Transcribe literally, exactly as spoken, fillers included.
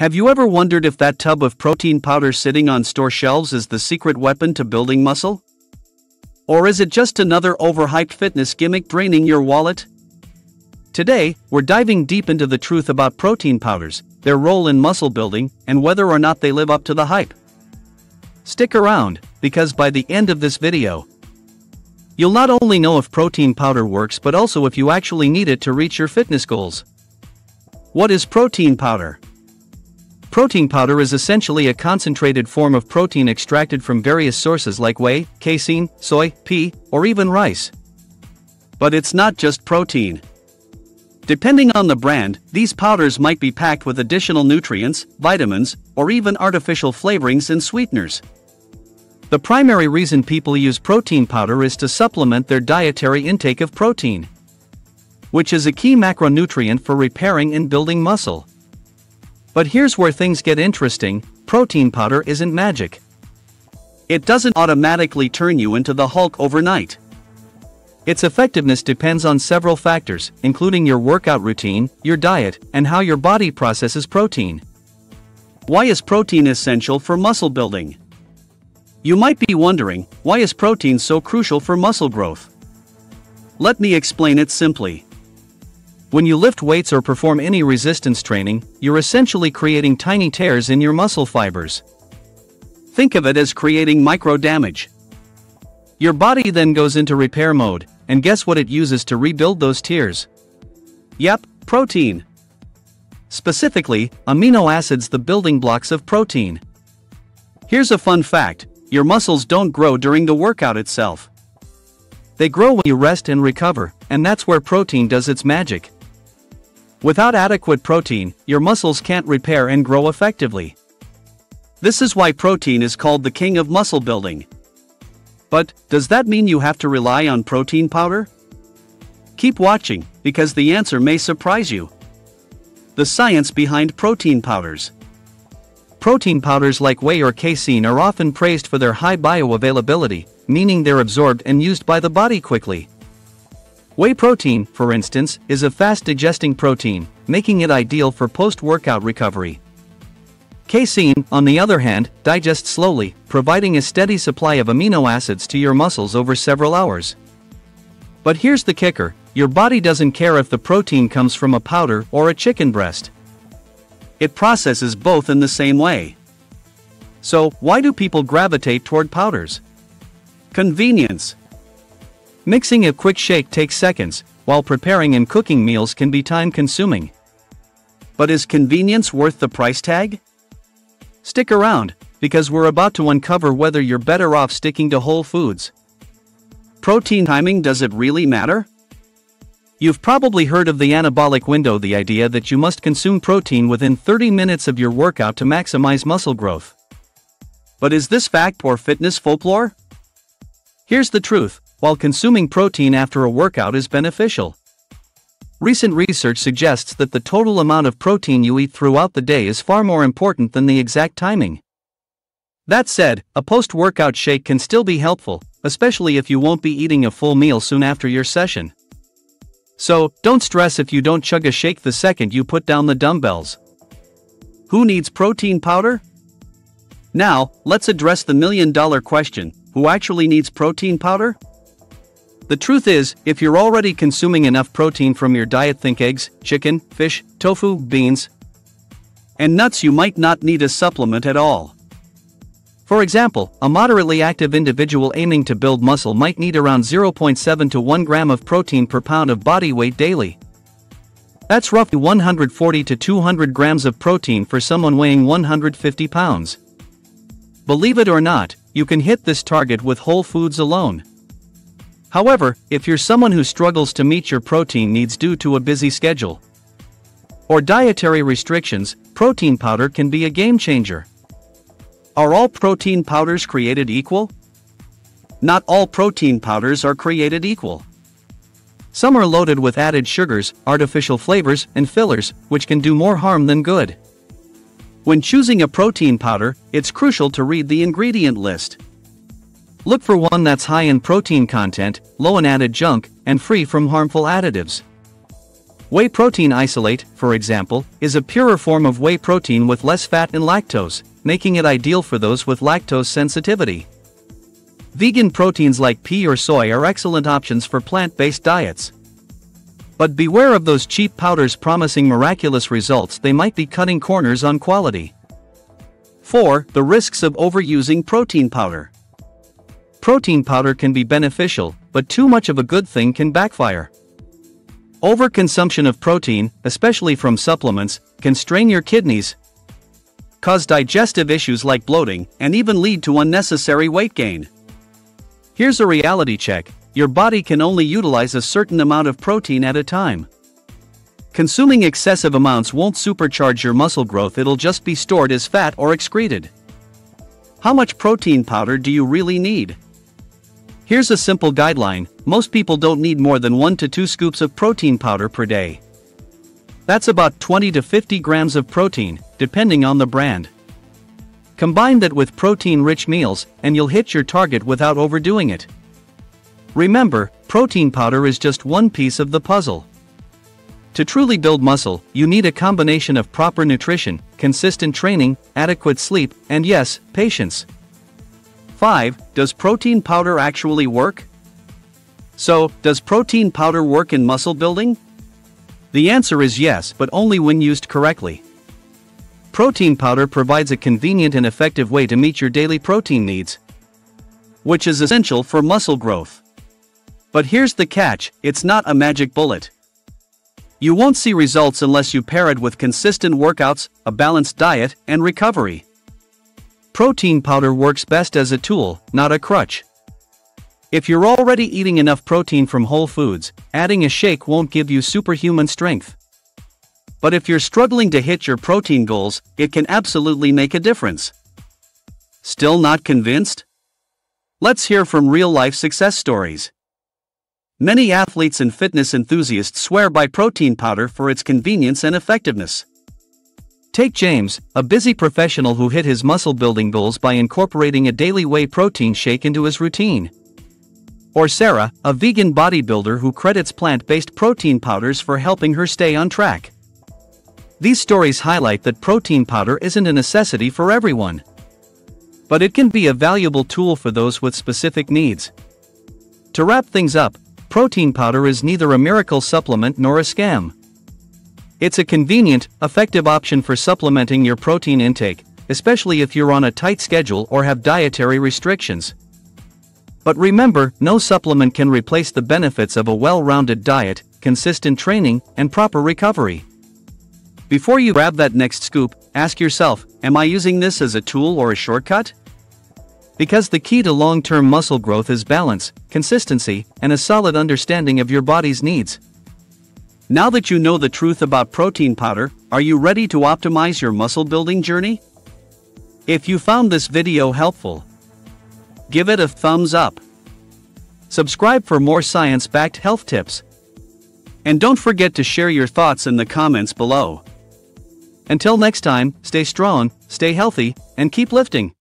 Have you ever wondered if that tub of protein powder sitting on store shelves is the secret weapon to building muscle? Or is it just another overhyped fitness gimmick draining your wallet? Today, we're diving deep into the truth about protein powders, their role in muscle building, and whether or not they live up to the hype. Stick around, because by the end of this video, you'll not only know if protein powder works but also if you actually need it to reach your fitness goals. What is protein powder? Protein powder is essentially a concentrated form of protein extracted from various sources like whey, casein, soy, pea, or even rice. But it's not just protein. Depending on the brand, these powders might be packed with additional nutrients, vitamins, or even artificial flavorings and sweeteners. The primary reason people use protein powder is to supplement their dietary intake of protein, which is a key macronutrient for repairing and building muscle. But here's where things get interesting: protein powder isn't magic. It doesn't automatically turn you into the Hulk overnight. Its effectiveness depends on several factors, including your workout routine, your diet, and how your body processes protein. Why is protein essential for muscle building? You might be wondering, why is protein so crucial for muscle growth? Let me explain it simply. When you lift weights or perform any resistance training, you're essentially creating tiny tears in your muscle fibers. Think of it as creating micro damage. Your body then goes into repair mode, and guess what it uses to rebuild those tears? Yep, protein. Specifically, amino acids, the building blocks of protein. Here's a fun fact. Your muscles don't grow during the workout itself. They grow when you rest and recover, and that's where protein does its magic. Without adequate protein, your muscles can't repair and grow effectively. This is why protein is called the king of muscle building. But does that mean you have to rely on protein powder? Keep watching, because the answer may surprise you. The science behind protein powders. Protein powders like whey or casein are often praised for their high bioavailability, meaning they're absorbed and used by the body quickly. Whey protein, for instance, is a fast-digesting protein, making it ideal for post-workout recovery. Casein, on the other hand, digests slowly, providing a steady supply of amino acids to your muscles over several hours. But here's the kicker: your body doesn't care if the protein comes from a powder or a chicken breast. It processes both in the same way. So, why do people gravitate toward powders? Convenience. Mixing a quick shake takes seconds, while preparing and cooking meals can be time-consuming. But is convenience worth the price tag? Stick around, because we're about to uncover whether you're better off sticking to whole foods. Protein timing, does it really matter? You've probably heard of the anabolic window, the idea that you must consume protein within thirty minutes of your workout to maximize muscle growth. But is this fact or fitness folklore? Here's the truth: while consuming protein after a workout is beneficial, recent research suggests that the total amount of protein you eat throughout the day is far more important than the exact timing. That said, a post-workout shake can still be helpful, especially if you won't be eating a full meal soon after your session. So, don't stress if you don't chug a shake the second you put down the dumbbells. Who needs protein powder? Now, let's address the million-dollar question: who actually needs protein powder? The truth is, if you're already consuming enough protein from your diet, think eggs, chicken, fish, tofu, beans, and nuts, you might not need a supplement at all. For example, a moderately active individual aiming to build muscle might need around zero point seven to one gram of protein per pound of body weight daily. That's roughly one hundred forty to two hundred grams of protein for someone weighing one hundred fifty pounds. Believe it or not, you can hit this target with whole foods alone. However, if you're someone who struggles to meet your protein needs due to a busy schedule or dietary restrictions, protein powder can be a game changer. Are all protein powders created equal? Not all protein powders are created equal. Some are loaded with added sugars, artificial flavors, and fillers, which can do more harm than good. When choosing a protein powder, it's crucial to read the ingredient list. Look for one that's high in protein content, low in added junk, and free from harmful additives. Whey protein isolate, for example, is a purer form of whey protein with less fat and lactose, making it ideal for those with lactose sensitivity. Vegan proteins like pea or soy are excellent options for plant-based diets. But beware of those cheap powders promising miraculous results. They might be cutting corners on quality. four. The risks of overusing protein powder. Protein powder can be beneficial, but too much of a good thing can backfire. Overconsumption of protein, especially from supplements, can strain your kidneys, cause digestive issues like bloating, and even lead to unnecessary weight gain. Here's a reality check. Your body can only utilize a certain amount of protein at a time. Consuming excessive amounts won't supercharge your muscle growth, it'll just be stored as fat or excreted. How much protein powder do you really need? Here's a simple guideline, most people don't need more than one to two scoops of protein powder per day. That's about twenty to fifty grams of protein, depending on the brand. Combine that with protein-rich meals, and you'll hit your target without overdoing it. Remember, protein powder is just one piece of the puzzle. To truly build muscle, you need a combination of proper nutrition, consistent training, adequate sleep, and yes, patience. five. Does protein powder actually work? So, does protein powder work in muscle building? The answer is yes, but only when used correctly. Protein powder provides a convenient and effective way to meet your daily protein needs, which is essential for muscle growth. But here's the catch, it's not a magic bullet. You won't see results unless you pair it with consistent workouts, a balanced diet, and recovery. Protein powder works best as a tool, not a crutch. If you're already eating enough protein from whole foods, adding a shake won't give you superhuman strength. But if you're struggling to hit your protein goals, it can absolutely make a difference. Still not convinced? Let's hear from real-life success stories. Many athletes and fitness enthusiasts swear by protein powder for its convenience and effectiveness. Take James, a busy professional who hit his muscle-building goals by incorporating a daily whey protein shake into his routine. Or Sarah, a vegan bodybuilder who credits plant-based protein powders for helping her stay on track. These stories highlight that protein powder isn't a necessity for everyone, but it can be a valuable tool for those with specific needs. To wrap things up, protein powder is neither a miracle supplement nor a scam. It's a convenient, effective option for supplementing your protein intake, especially if you're on a tight schedule or have dietary restrictions. But remember, no supplement can replace the benefits of a well-rounded diet, consistent training, and proper recovery. Before you grab that next scoop, ask yourself, am I using this as a tool or a shortcut? Because the key to long-term muscle growth is balance, consistency, and a solid understanding of your body's needs. Now that you know the truth about protein powder, are you ready to optimize your muscle-building journey? If you found this video helpful, give it a thumbs up. Subscribe for more science-backed health tips. And don't forget to share your thoughts in the comments below. Until next time, stay strong, stay healthy, and keep lifting.